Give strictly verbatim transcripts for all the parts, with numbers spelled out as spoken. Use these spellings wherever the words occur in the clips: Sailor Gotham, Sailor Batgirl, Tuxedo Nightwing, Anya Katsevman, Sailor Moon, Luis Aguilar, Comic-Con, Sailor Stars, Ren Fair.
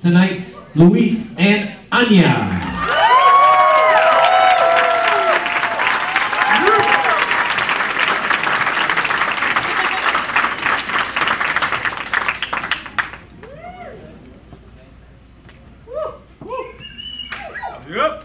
tonight, Luis and Anya. Yep.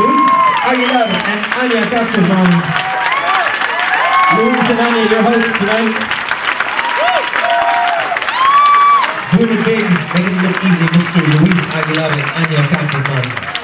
Luis Aguilar and Anya Katsevman. Luis and Anya, your hosts tonight. Doing it big, making it look easy, Mister Luis Aguilar and Anya Katsevman.